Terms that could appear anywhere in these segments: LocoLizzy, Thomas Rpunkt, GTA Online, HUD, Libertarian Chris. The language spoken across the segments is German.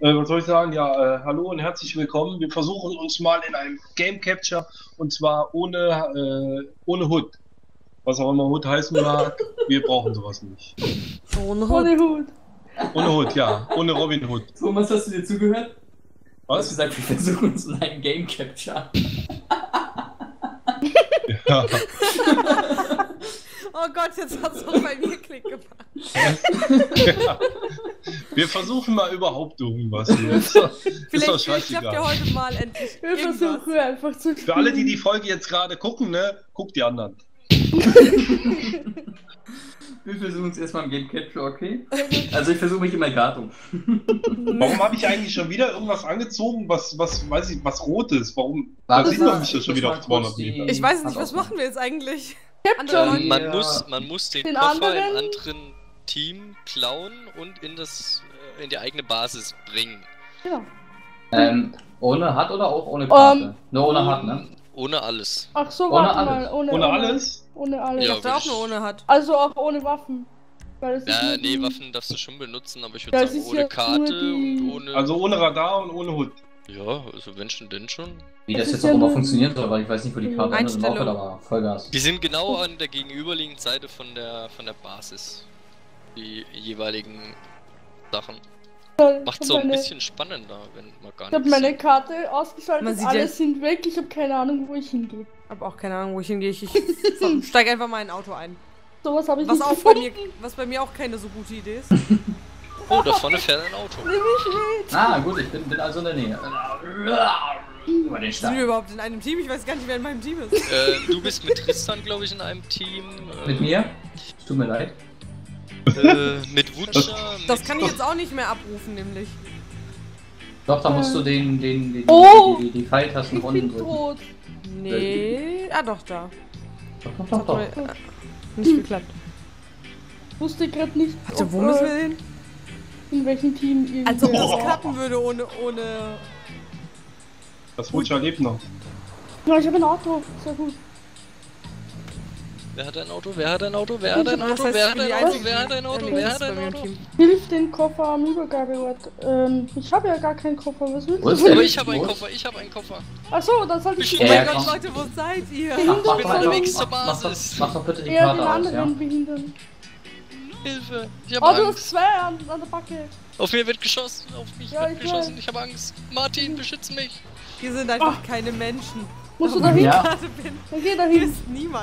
Was soll ich sagen? Ja, hallo und herzlich willkommen. Wir versuchen uns mal in einem Game Capture, und zwar ohne HUD. Was auch immer HUD heißen mag, wir brauchen sowas nicht. Ohne HUD. Ohne HUD. Ohne HUD, ja. Ohne Robin Hood. Thomas, hast du dir zugehört? Was? Du hast gesagt, wir versuchen uns in einem Game Capture. Ja. Oh Gott, jetzt hat es auch bei mir Klick gemacht. Ja. Wir versuchen mal überhaupt irgendwas hier. Vielleicht klappt ja heute mal endlich. Wir versuchen einfach zu tun. Für alle, die die Folge jetzt gerade gucken, ne, guckt die anderen. Wir versuchen es erstmal im Game Capture, okay? Also ich versuche mich in mein Karton. Warum habe ich eigentlich schon wieder irgendwas angezogen, was weiß ich, was rot ist? Warum? Das sieht man mich ja schon wieder auf 200 Meter. Ich weiß nicht, was machen wir jetzt eigentlich? Man muss den Koffer im anderen Team klauen und in die eigene Basis bringen. Ja. Ohne HUD oder auch ohne Karte? Nur ohne HUD, ne? Ohne alles. Ach so, warte mal. Ohne alles? Ohne alles. Ja, ich dachte auch nur ohne HUD. Also auch ohne Waffen. Weil ja, nee, Waffen darfst du schon benutzen, aber ich würde sagen ohne Karte und ohne... Also ohne Radar und ohne HUD. Ja, also wenn schon, denn schon. Wie das jetzt auch immer funktioniert soll, weil ich weiß nicht, wo die Karte anders drauf war. Vollgas. Die sind genau an der gegenüberliegenden Seite von der Basis. Die jeweiligen Sachen. Macht so ein bisschen spannender, wenn man gar nicht. Ich habe meine Karte ausgeschaltet, alle sind weg, ich habe keine Ahnung, wo ich hingehe. Ich habe auch keine Ahnung, wo ich hingehe. Ich steige einfach mal in ein Auto ein. Sowas habe ich nicht gefunden. Was bei mir auch keine so gute Idee ist. Oh, da vorne fährt ein Auto. Ah, gut, ich bin also in der Nähe. Sind wir überhaupt in einem Team? Ich weiß gar nicht, wer in meinem Team ist. Du bist mit Tristan, glaube ich, in einem Team. Mit mir? Tut mir leid. Mit Wutscher. Das kann ich jetzt auch nicht mehr abrufen, nämlich. Doch, da musst du die Pfeiltasten unten drücken. Tot. Nee. Ah, doch, da. Doch. Nicht geklappt. Wusste gerade nicht. Warte, wo müssen wir hin? In welchem Team irgendwie. Also, ob das klappen würde ohne... Das Wutscher lebt noch. Ja, ich habe ein Auto. Sehr gut. Wer hat ein Auto? Wer hat ein Auto? Wer hat ein Auto? Wer hat ein Auto? Wer hat ein Auto? Wer hat ein Auto? Hilf den Koffer am Übergabeort. Ich habe ja gar keinen Koffer. Was willst du? Aber ich habe einen Koffer. Ich habe einen Koffer. Achso, dann sollte ich... Oh mein Gott, Leute, wo seid ihr? Ich bin unterwegs zur Basis. Mach doch bitte die Karte aus, ja. Den anderen behindern. Hilfe. Ich habe Angst. Oh, du hast zwei an der Backe. Auf mir wird geschossen. Auf mich wird geschossen. Ich habe Angst. Martin, beschütze mich. Wir sind einfach keine Menschen. Musst du da hin? Ja. Dann geh da hin.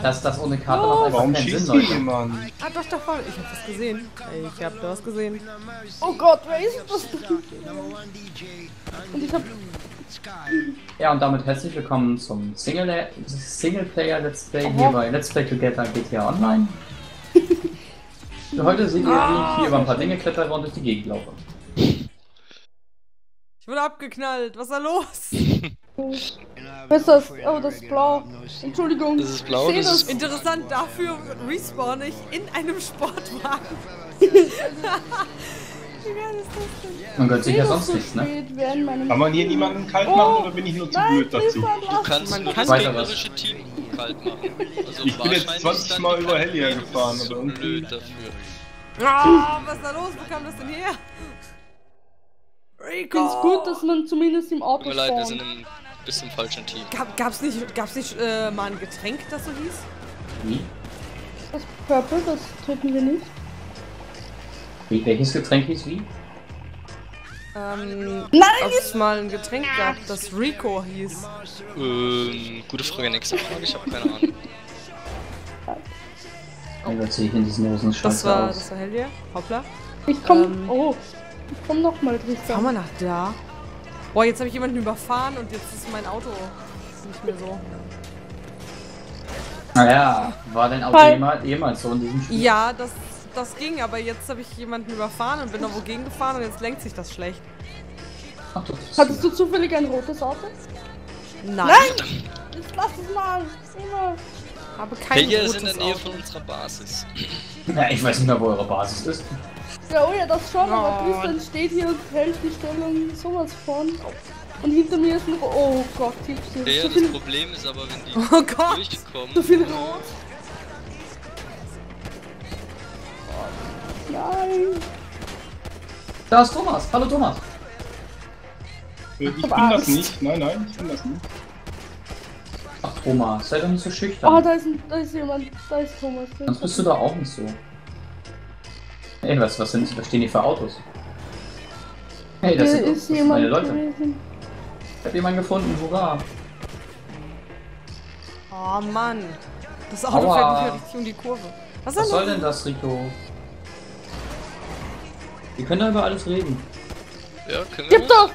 Das ohne Karte macht einfach keinen Sinn, Leute. Ah, doch, voll. Ich hab das gesehen. Ey, ich hab das gesehen. Oh Gott, wer ist das? Und ich hab... Ja, und damit herzlich willkommen zum Singleplayer-Let's Play hier bei Let's Play Together GTA Online. Für heute sind wir hier über ein paar Dinge klettern und durch die Gegend laufen. Ich wurde abgeknallt. Was ist da los? Was ist das? Oh, das ist blau. Entschuldigung. Das ist blau. Das ist interessant, dafür respawne ich in einem Sportwagen. Wie geil ist das denn? Man gehört sich ja sonst nichts, ne? Kann man hier niemanden kalt machen oder bin ich nur zu blöd dazu? Du kannst nur das gegnerische Team kalt machen. Also ich bin jetzt 20 Mal über Helia gefahren. Das ist so blöd dafür. Was ist da los? Wo kam das denn her? Ich finde es gut, dass man zumindest im Auto fährt. Tut mir leid, wir sind im bisschen falschen Team. Gab's nicht mal ein Getränk, das so hieß? Wie? Das Purple, das trinken wir nicht. Wie, welches Getränk hieß wie? Nein! Ob's mal ein Getränk gab, das Rico hieß. Gute Frage, nächste Frage, ich habe keine Ahnung. Mein Gott, sehe ich in diesen Hosen scheiße aus. Das war Heldia. Hoppla. Ich komm, ich komm nochmal drüber. Fahren wir nach da? Boah, jetzt habe ich jemanden überfahren und jetzt ist mein Auto nicht mehr so. Naja, war dein Auto jemals so in diesem Spiel? Ja, das ging, aber jetzt habe ich jemanden überfahren und bin da wogegen gefahren und jetzt lenkt sich das schlecht. Ach, hattest du zufällig ein rotes Auto? Nein! Ich lass es mal! Habe kein rotes Auto. Ist in der Nähe von unserer Basis. Na, ich weiß nicht mehr, wo eure Basis ist. Ja, oh ja, das schon, aber Tristan steht hier und hält die Stellung sowas vorn. Und hinter mir ist ein... Oh Gott, Tipps hier. Ja, so das Problem ist aber, wenn die durchgekommen... So viel Rot! Nein! Da ist Thomas! Hallo Thomas! Ich bin das nicht. Nein, nein, ich bin das nicht. Ach, Thomas, sei doch nicht so schüchtern. Ah, da ist jemand. Da ist Thomas. Sonst bist du da auch nicht so. Ey, was stehen die für Autos? Hey, das sind meine Leute. Gewesen. Ich hab jemanden gefunden, hurra! Oh Mann! Das Auto fährt nicht richtig um die Kurve. Was soll denn das, Rico? Wir können da über alles reden. Ja, können wir. Gib doch!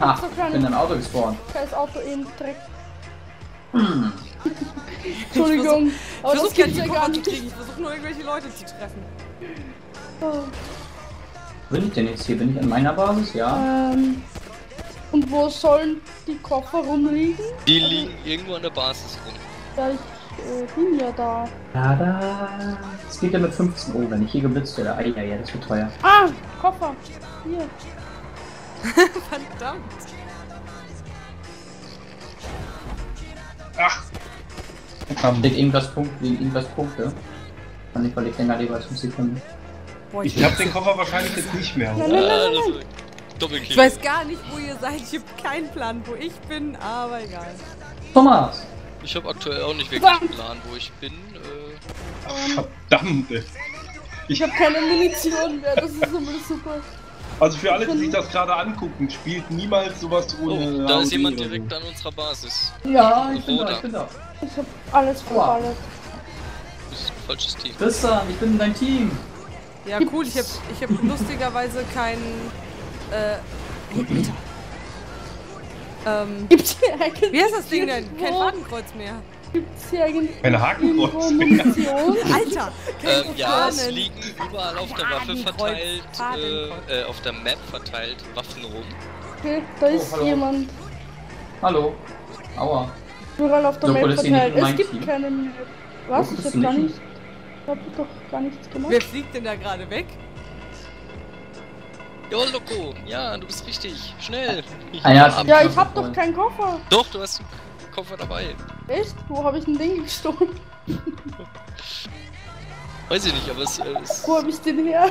Ha, ich bin in ein Auto gespawnt. Scheiß Auto eben direkt. Entschuldigung. Ich versuch keine Kurve zu kriegen, ich versuch nur irgendwelche Leute zu treffen. Wo bin ich denn jetzt hier? Bin ich an meiner Basis? Ja. Und wo sollen die Koffer rumliegen? Die liegen irgendwo an der Basis rum. Ja, ich bin ja da. Es geht ja mit 15 Uhr, wenn ich hier geblitzt werde. Ja, das wird teuer. Ah, Koffer. Hier. Verdammt. Ach. Steht irgendwas Punkte. Kann ich, weil ich länger lebe als 5 Sekunden. Boah, ich hab den Koffer wahrscheinlich jetzt nicht mehr. Nein. Ich weiß gar nicht, wo ihr seid. Ich hab keinen Plan, wo ich bin, aber egal. Thomas! Ich hab aktuell auch nicht wirklich einen Plan, wo ich bin. Verdammt! Ich hab keine Munition mehr, das ist immer super. Also für alle, die sich das gerade angucken, spielt niemals sowas ohne. Oh, da ist jemand direkt an unserer Basis. Ja, ich bin da. Ich hab alles verballert. Das ist ein falsches Team. Christian, ich bin in deinem Team. Ja, cool, ich hab lustigerweise keinen. Gibt's hier eigentlich? Wie heißt das Ding denn? Kein Hakenkreuz mehr. Gibt's hier eigentlich? Kein Hakenkreuz mehr. Alter! Ja, es liegen überall auf der Waffe verteilt, auf der Map verteilt Waffen rum. Okay, da ist jemand. Hallo. Aua. Überall auf der Map verteilt. Es gibt keinen. Was? Ich hab gar nichts. Ich hab doch gar nichts gemacht. Wer fliegt denn da gerade weg? Jo, Loco! Ja, du bist richtig! Schnell! Ich hab doch keinen Koffer! Doch, du hast einen Koffer dabei! Echt? Wo hab ich ein Ding gestohlen? Weiß ich nicht, aber es... Wo hab ich den her?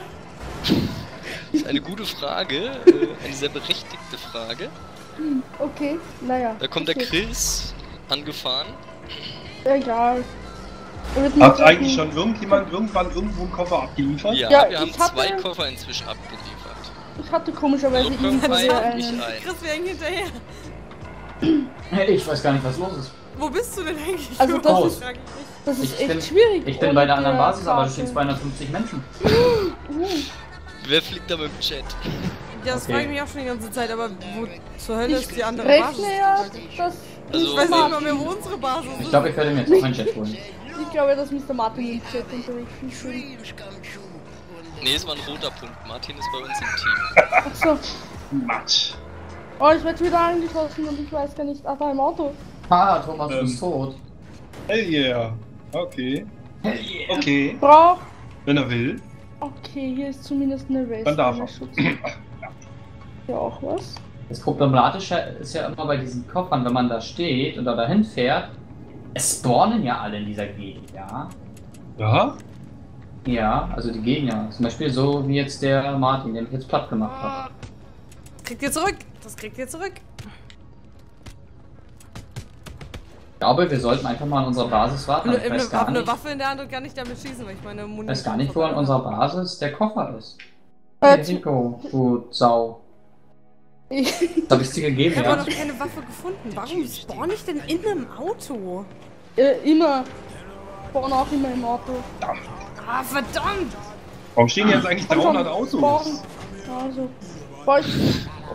Das ist eine gute Frage, eine sehr berechtigte Frage. Okay, naja. Da kommt der Chris angefahren. Egal. Hat eigentlich schon irgendjemand irgendwann irgendwo einen Koffer abgeliefert? Ja, wir haben zwei Koffer inzwischen abgeliefert. Ich hatte komischerweise ihn hinterher. Chris, wir hängen hinterher. Hey, ich weiß gar nicht, was los ist. Wo bist du denn eigentlich? Also das ist echt schwierig. Ich bin bei der anderen Basis, aber da stehen 250 Menschen. Wer fliegt da mit dem Chat? Ja, das frage ich mich auch schon die ganze Zeit, aber wo zur Hölle ist die andere Basis? Ich weiß nicht mal mehr, wo unsere Basis ist. Ich glaube, ich werde mir jetzt auch einen Chat holen. Ich glaube, dass Mr. Martin im Chat unterwegs ist. Nee, es war ein roter Punkt. Martin ist bei uns im Team. Achso. Matsch. Oh, ich werde wieder angeschossen und ich weiß gar nicht. Ach, da im Auto. Ah, Thomas, du bist tot. Hell yeah. Okay. Hell yeah. Okay. Brauch. Wenn er will. Okay, hier ist zumindest eine Race. Dann darf er. Ja, auch was. Das Problematische ist ja immer bei diesen Koffern, wenn man da steht und da dahin fährt. Es spawnen ja alle in dieser Gegend, ja? Ja? Ja, also die Gegner. Zum Beispiel so wie jetzt der Martin, den ich jetzt platt gemacht habe. Kriegt ihr zurück! Das kriegt ihr zurück! Ich glaube, wir sollten einfach mal an unserer Basis warten. Ich weiß gar nicht, eine Waffe in der Hand und kann nicht damit schießen, weil ich meine Munition. Ich weiß gar nicht, wo an unserer Basis der Koffer ist. Rico, du Sau. Das habe ich dir gegeben, ja? Ich habe noch keine Waffe gefunden. Warum spawn ich denn in einem Auto? Immer. Ich spawn auch immer im Auto. Ah, verdammt! Warum stehen jetzt eigentlich 300 Autos?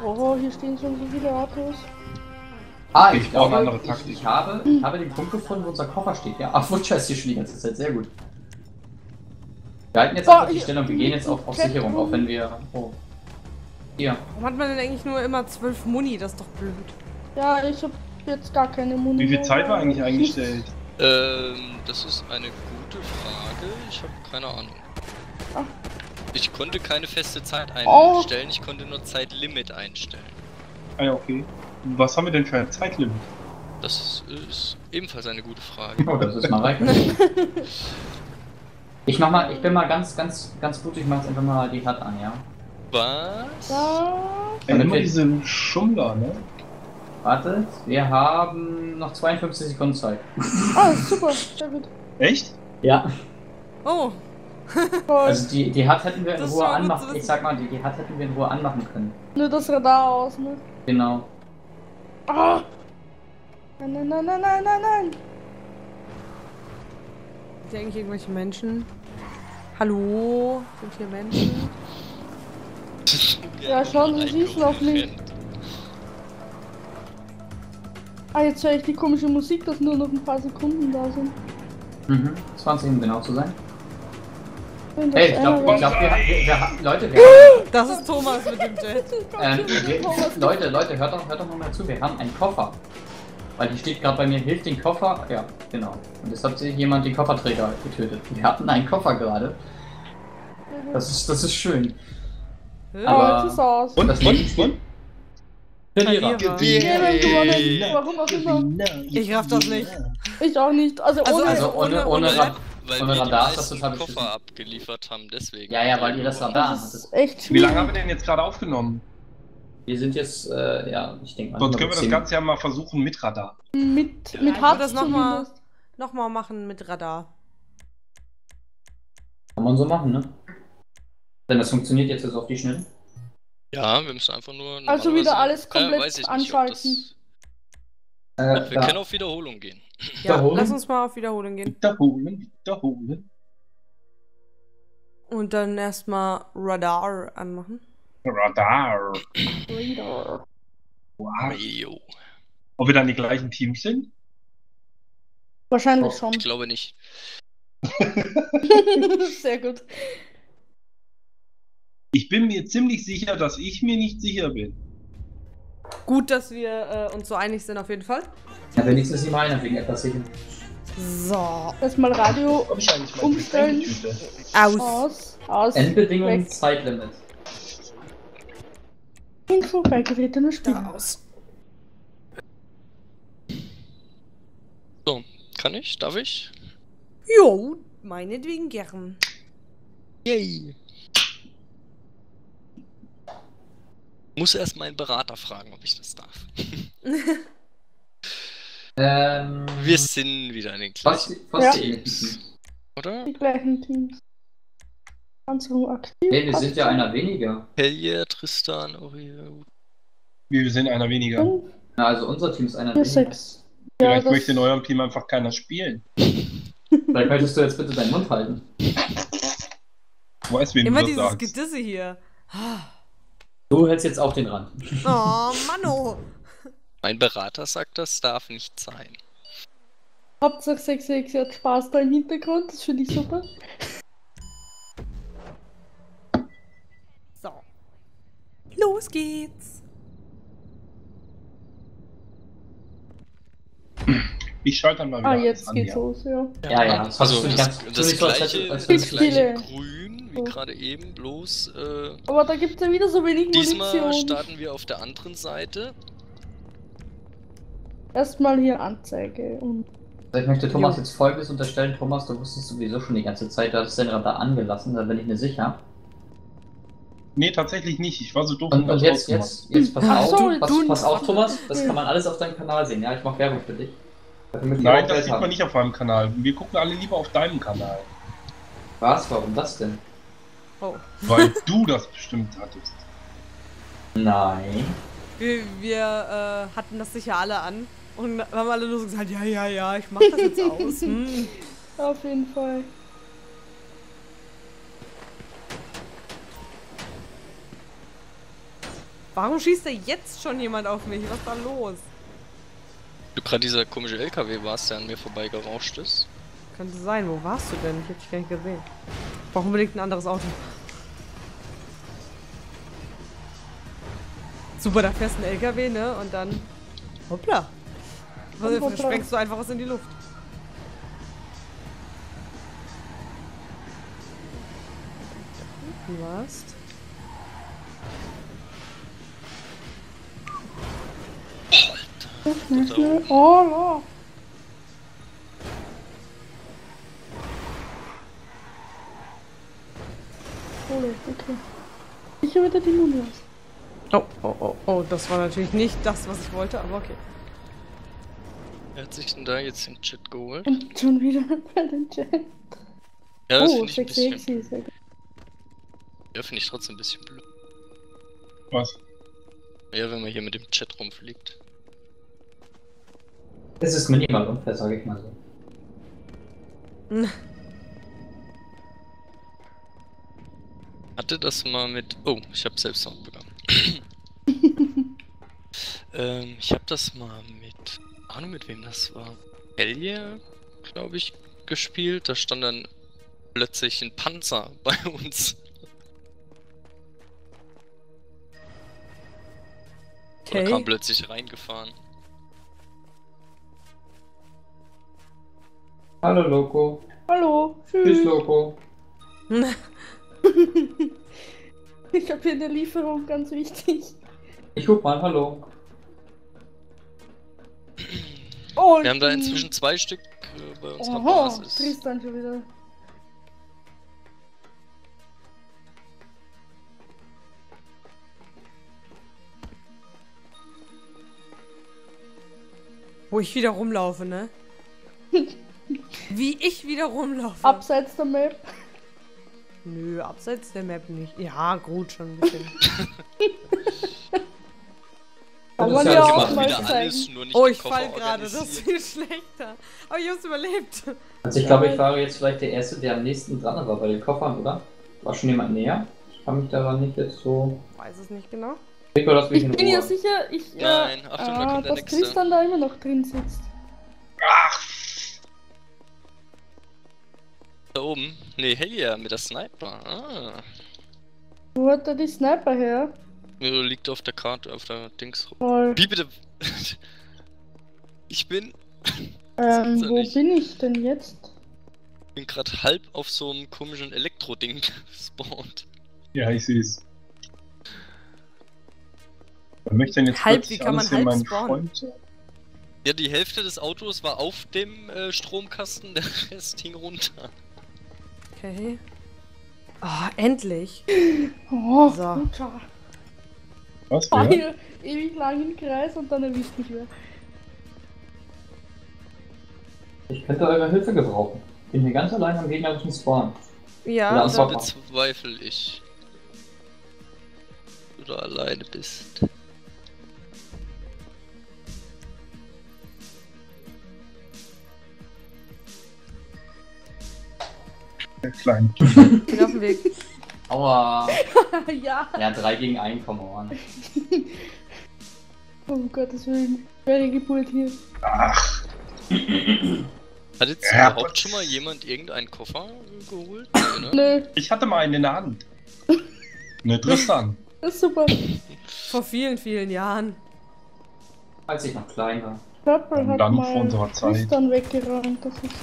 Oh, hier stehen schon so viele Autos. Ah, ich glaube, eine andere Taktik. Ich habe den Punkt gefunden, wo unser Koffer steht. Ja, ach, Futscher ist hier schon die ganze Zeit, sehr gut. Wir halten jetzt einfach die Stellung, wir gehen jetzt auf Sicherung, auch wenn wir... Oh. Hier. Warum hat man denn eigentlich nur immer 12 Muni? Das ist doch blöd. Ja, ich hab jetzt gar keine Muni. Wie viel Zeit war eigentlich eingestellt? Das ist eine gute Frage. Ich habe keine Ahnung. Ach. Ich konnte keine feste Zeit einstellen, ich konnte nur Zeitlimit einstellen. Ah ja, okay. Was haben wir denn für ein Zeitlimit? Das ist ebenfalls eine gute Frage. Oh, das ist mal rein. Ich bin mal ganz blutig, ich mach jetzt einfach mal die Hard an, ja? Was? Ey, immer diese Schummler, ne? Wartet, wir haben noch 52 Sekunden Zeit. Oh, super, sehr gut. Echt? Ja. Oh. Also die Hut hätten wir in Ruhe anmachen können. Ich sag mal, die Hut hätten wir in Ruhe anmachen können. Nur das Radar aus, ne? Genau. Oh. Nein, nein, nein, nein, nein, nein, nein. Sind hier eigentlich irgendwelche Menschen? Hallo? Sind hier Menschen? Ja, schauen Sie, sie schießen auf mich. Ah, jetzt höre ich die komische Musik, dass nur noch ein paar Sekunden da sind. Mhm, 20 um genau zu sein. Hey, ich glaube, Leute, wir haben... Das ist Thomas mit dem Jet. Leute, hört doch noch mal zu, wir haben einen Koffer. Weil hier steht gerade bei mir, hilft den Koffer, ja, genau. Und jetzt hat sich jemand den Kofferträger getötet. Wir hatten einen Koffer gerade. Das ist schön. Ja, aber das ist aus. Und das liegt von? Verlierer. Warum auch immer. Ich raff das nicht. Ich auch nicht. Also ohne Radar, das total Koffer abgeliefert haben, deswegen. Ja, weil ihr das Radar habt. Das ist echt schwierig. Wie lange haben wir denn jetzt gerade aufgenommen? Wir sind jetzt, ja, ich denke mal. Sonst können wir das Ganze ja mal versuchen mit Radar. Mit Hart das nochmal machen mit Radar. Kann man so machen, ne? Denn das funktioniert jetzt also auf die Schnelle. Ja, wir müssen einfach nur... Also wieder alles komplett anschalten. Wir können auf Wiederholung gehen. Ja, lass uns mal auf Wiederholung gehen. Wiederholen. Und dann erstmal Radar anmachen. Radar. Wow. Ob wir dann die gleichen Teams sind? Wahrscheinlich schon. Ich glaube nicht. Sehr gut. Ich bin mir ziemlich sicher, dass ich mir nicht sicher bin. Gut, dass wir uns so einig sind auf jeden Fall. Ja, wenigstens die Meinung wegen etwas sicher. So, erstmal Radio umstellen. Aus. Endbedingungen, Zeitlimit. Info beigetretene Spiele. Aus. So, kann ich? Darf ich? Jo, meinetwegen gern. Yay. Muss erst meinen Berater fragen, ob ich das darf. Wir sind wieder in den gleichen Teams. Oder? Die gleichen Teams. Anziehung aktiv. Hey, wir sind ja einer weniger. Hellier, Tristan, Oriol. Wir sind einer weniger. Na, also unser Team ist einer weniger. Vielleicht möchte in eurem Team einfach keiner spielen. Vielleicht möchtest du jetzt bitte deinen Mund halten. Du weißt, wen du das sagst. Immer dieses Gedisse hier. Du hältst jetzt auch den Rand. Oh, Manno! Mein Berater sagt, das darf nicht sein. Hauptsache 666 hat Spaß da im Hintergrund, das finde ich super. So. Los geht's! Ich schalte mal wieder an. Ah, jetzt geht's los, ja. Ja, also das gleiche Grün. Wie gerade eben, bloß. Aber da gibt es ja wieder so wenig Munition. Diesmal starten wir auf der anderen Seite. Erstmal hier Anzeige und. Ich möchte Thomas jetzt Folgendes unterstellen. Thomas, du wusstest sowieso schon die ganze Zeit, du hast den Radar angelassen, da bin ich mir sicher. Nee, tatsächlich nicht. Ich war so doof. Und jetzt pass auf, Thomas. Das kann man alles auf deinem Kanal sehen. Ja, ich mache Werbung für dich. Nein, das sieht man nicht auf meinem Kanal. Wir gucken alle lieber auf deinem Kanal. Was? Warum das denn? Oh. Weil du das bestimmt hattest. Nein. Wir hatten das sicher alle an und haben alle nur so gesagt, ja, ich mach das jetzt aus. Auf jeden Fall. Warum schießt da jetzt schon jemand auf mich? Was war los? Du gerade dieser komische LKW warst, der an mir vorbeigerauscht ist. Könnte sein, wo warst du denn? Ich hab dich gar nicht gesehen. Ich brauche unbedingt ein anderes Auto. Super, da fährst ein LKW, ne? Und dann... Hoppla! Also, sprengst du einfach was in die Luft. Du warst... Alter! Oh, no. Okay. Ich schon wieder die Nummer los. Oh, oh, oh, oh, das war natürlich nicht das, was ich wollte, aber okay. Wer hat sich denn da jetzt den Chat geholt? Und schon wieder den Chat. Ja, das finde ich ein bisschen blöd. Ja, finde ich trotzdem ein bisschen blöd. Was? Ja, wenn man hier mit dem Chat rumfliegt. Es ist minimal unfair, sage ich mal so. Hatte das mal mit... Oh, ich habe selbst noch begangen. Ich habe das mal mit... Ahnung mit wem das war. Helge, glaube ich, gespielt. Da stand dann plötzlich ein Panzer bei uns. Okay. Oder kam plötzlich reingefahren. Hallo Loco. Hallo. Tschüss Loco. Ich hab hier eine Lieferung, ganz wichtig. Ich guck mal, hallo. Oh, wir haben da inzwischen 2 Stück bei unserer Basis. Tristan schon wieder. Wo ich wieder rumlaufe, ne? Wie ich wieder rumlaufe. Abseits der Map. Nö, abseits der Map nicht. Ja, gut, schon ein bisschen. Aber man ja auch mal zeigen. Oh, ich fall gerade, das ist viel schlechter. Aber ich hab's überlebt. Also ich glaube, ich war jetzt vielleicht der Erste, der am nächsten dran war bei den Koffern, oder? War schon jemand näher? Ich kann mich daran nicht jetzt so... Weiß es nicht genau. Ich bin ja sicher, ich... Nein, Achtung, da kommt der Nächste. Dass Tristan da immer noch drin sitzt. Ach! Da oben? Ne, Helge mit der Sniper. Ah. Wo hat er die Sniper her? Ja, liegt auf der Karte, auf der Dings rum. Wie bitte? Ich bin... Wo bin ich denn jetzt? Ich bin gerade halb auf so einem komischen Elektro-Ding gespawnt. Ja, ich seh's. Ich möchte denn jetzt halb, wie kann man halb spawnen? Ja, die Hälfte des Autos war auf dem Stromkasten, der Rest hing runter. Okay. Ah, oh, endlich! Oh, so. Guter. Was? Hier, ewig lang im Kreis und dann erwischt mich wieder. Ich könnte eure Hilfe gebrauchen. Ich bin hier ganz allein am gegnerischen Spawn. Ja, das bezweifle ich. Dass du da alleine bist. Klein. Ich bin auf dem Weg. Aua. Ja. Ja, 3 gegen 1, komm on. Oh Gott, das werde ich gepult hier. Ach. Hat jetzt überhaupt schon mal jemand irgendeinen Koffer geholt? Nö. Ich hatte mal einen in der Hand. Ne, Tristan. Das ist super. Vor vielen, vielen Jahren. Als ich noch klein war. Purple hat dann vor unserer Zeit. Tristan weggeräumt, das ist...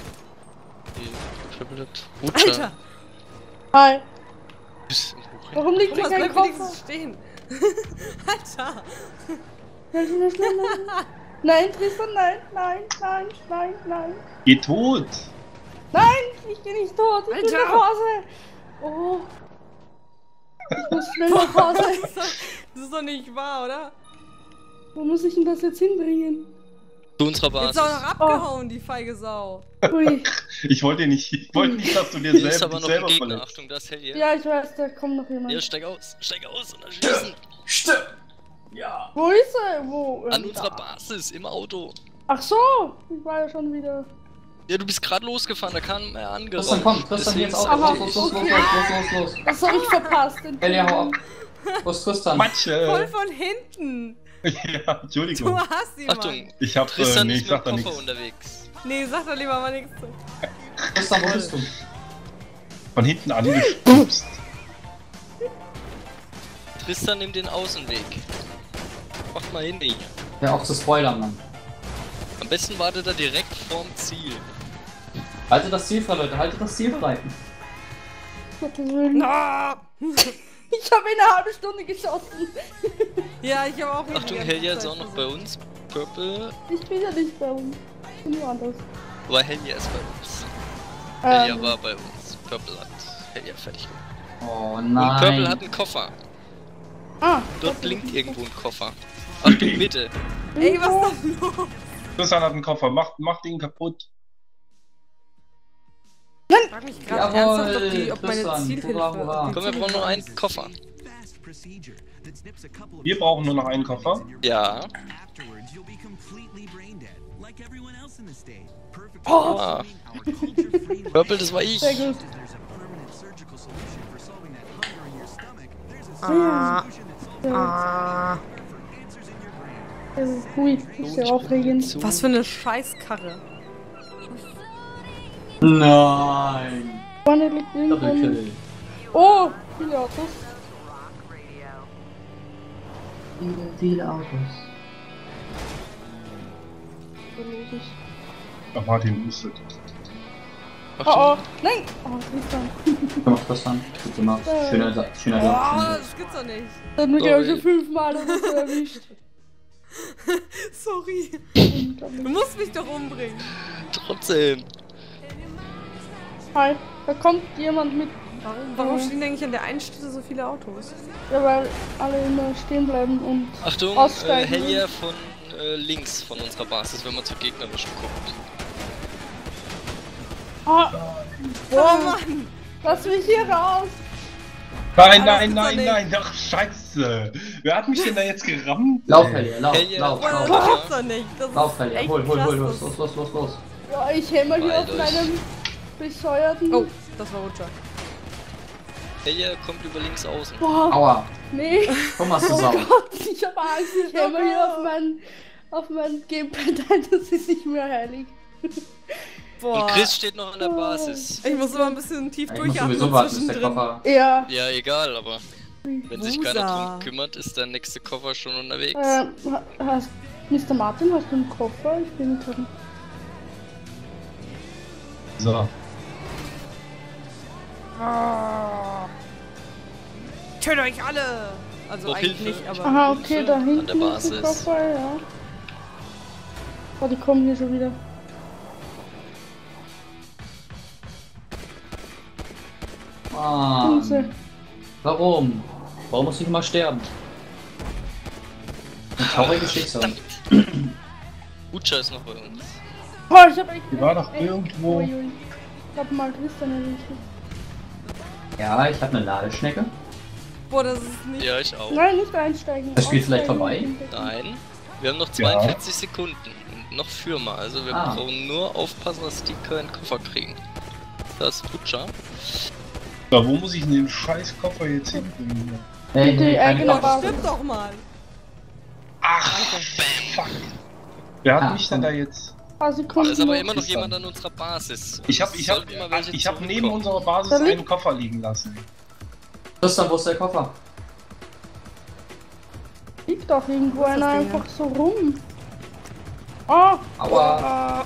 Alter! Hi! Warum liegt hier kein Koffer? Stehen? Alter! Nein, Tristan, nein, nein, nein, nein, nein! Geh tot! Nein, ich geh nicht tot! Ich will nach Hause! Oh! Ich muss schnell nach Hause! Das ist doch nicht wahr, oder? Wo muss ich denn das jetzt hinbringen? Zu unserer Basis. Jetzt auch noch abgehauen, die feige Sau. Ui. Ich wollte nicht, dass du dir selbst verletzt. Aber noch selber ein Gegner. Achtung, das hält hier. Ja, ich weiß, da kommt noch jemand. Ja, steig aus und dann schießen. Stimmt. Ja. Wo ist er? Wo? An unserer Basis, im Auto. Ach so, ich war ja schon wieder. Ja, du bist gerade losgefahren, da kam er angerannt. Tristan, komm, Tristan, jetzt auch. Los. Das hab ich verpasst. Ja, hau ab. Wo ist Tristan? Matsche. Voll von hinten. Ja, Entschuldigung. Du hast ihn, Achtung, ich hab Tristan ist mit dem Koffer unterwegs. Nee, sag doch lieber mal nichts zu. Tristan, wo bist du? Von hinten angestupst. Tristan, nimm den Außenweg. Mach mal hin, ja, auch zu spoilern, Mann. Am besten wartet er direkt vorm Ziel. Haltet das Ziel frei, Leute, haltet das Ziel frei. Na! Ich habe in einer halben Stunde geschossen. Ja, ich habe auch. Achtung, Helge ist auch noch bei uns. Purple. Ich bin ja nicht bei uns. Ich bin woanders. Aber Helge ist bei uns. Helge war bei uns. Purple hat Helge fertig gemacht. Oh nein. Und Purple hat einen Koffer. Ah, dort blinkt irgendwo ein Koffer. Ach du Mitte. Ey, was ist das los? Christian hat einen Koffer, macht ihn kaputt. Nein! Ich frag mich gerade ernsthaft, ob meine Zielhilfe... Komm, wir brauchen nur einen Koffer. Wir brauchen nur noch einen Koffer? Ja. Oh! Purple, das war ich. Sehr gut. Das ist gut, ich bin aufregend. Was für eine Scheißkarre. Nein. Vorne liegt irgendwo. Oh, viele Autos. Viele Autos. Ach, Martin, musste. Oh, nein! Oh, das liegt dann. Komm, das dann. Bitte mal. Schöner Satz. Schöner Satz. Oh, das gibt's doch nicht. Dann wird ja schon 5-mal erwischt. Sorry. Du musst mich doch umbringen. Trotzdem. Hi, da kommt jemand mit. Warum stehen eigentlich an der einen Stelle so viele Autos? Ja, weil alle immer stehen bleiben und Achtung, aussteigen. Achtung, Hellier von links von unserer Basis, wenn man zu gegnerischen guckt. Ah! Oh Mann! Lass mich hier raus! Nein, nein, nein, nein! Ach, scheiße! Wer hat mich denn da jetzt gerammt? Lauf, Hellier, lauf, lauf, lauf! Das gibt's doch nicht! Das lauf, Hellier, hol, los! Ja, ich hämmer hier auf meinem bescheuerten... Oh, das war Rutscher. Hellier kommt über links außen. Boah. Aua! Nee! Thomas ist sauer! Oh Gott, ich hab Angst! Ich hämmer hier auf mein Gamepad ein, das ist nicht mehr heilig. Boah. Und Chris steht noch an der Basis. Ich muss aber ein bisschen tief durchatmen zwischendrin. Ja. Ja, egal, aber wenn sich keiner drum kümmert, ist der nächste Koffer schon unterwegs. Mr. Martin, hast du einen Koffer? Ich bin drin. So. Tötet euch alle! Also eigentlich nicht, aber... Aha, okay, da hinten ist ein Koffer, ja. Oh, die kommen hier schon wieder. Mann. Warum? Warum muss ich immer sterben? Ein trauriges Schicksal. Ucha ist noch bei uns. Oh, ich hab echt... Die war doch irgendwo... Ich hab mal Christian erwischt. Ja, ich hab eine Ladeschnecke. Boah, das ist nicht... Ja, ich auch. Nein, nicht einsteigen. Das Spiel vielleicht vorbei? Nein. Wir haben noch 42 Sekunden. Und noch Firma, also wir brauchen nur aufpassen, dass die keinen Koffer kriegen. Das ist Ucha. Ja, wo muss ich denn den scheiß Koffer jetzt hinbringen? Hey, stimmt doch mal! Ach, fuck! Wer hat mich denn da jetzt? Da ist aber immer noch jemand an unserer Basis. Ich hab neben unserer Basis einen Koffer liegen lassen. Christian, wo ist der Koffer? Liegt doch irgendwo einer einfach so rum. Oh! Aua!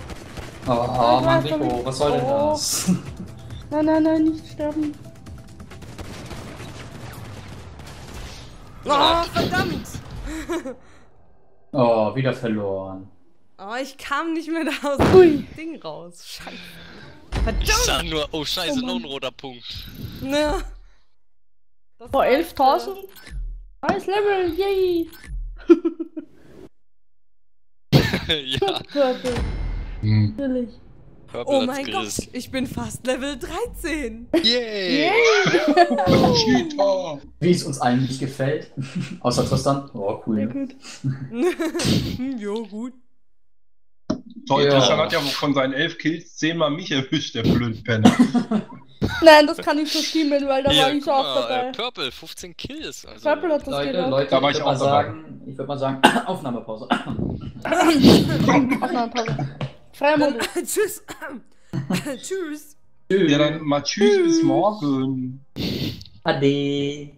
Aua, Mann, Rico, was soll denn das? Nein, nein, nein, nicht sterben. Oh, verdammt! Oh, wieder verloren. Oh, ich kam nicht mehr da aus dem Ding raus. Scheiße. Verdammt! Ich sah nur, oh scheiße, noch ein roter Punkt. Ne. Boah, 11.000? Neues Level, yay! Ja. Natürlich. Oh mein Gott, ich bin fast Level 13! Yay! Wie es uns allen nicht gefällt. Außer Tristan. Oh, cool. Ne? Jo, gut. Toll, Tristan hat ja von seinen 11 Kills 10-mal mich erwischt, der blöde Penner. Nein, das kann ich so schieben, weil da war ich auch dabei. Purple, 15 Kills. Also Purple hat das gedacht. Leute, da war ich auch dabei. Ich würde mal sagen, Aufnahmepause. Aufnahmepause. Tschüss. Tschüss. Ja, dann mal tschüss bis morgen. Ade.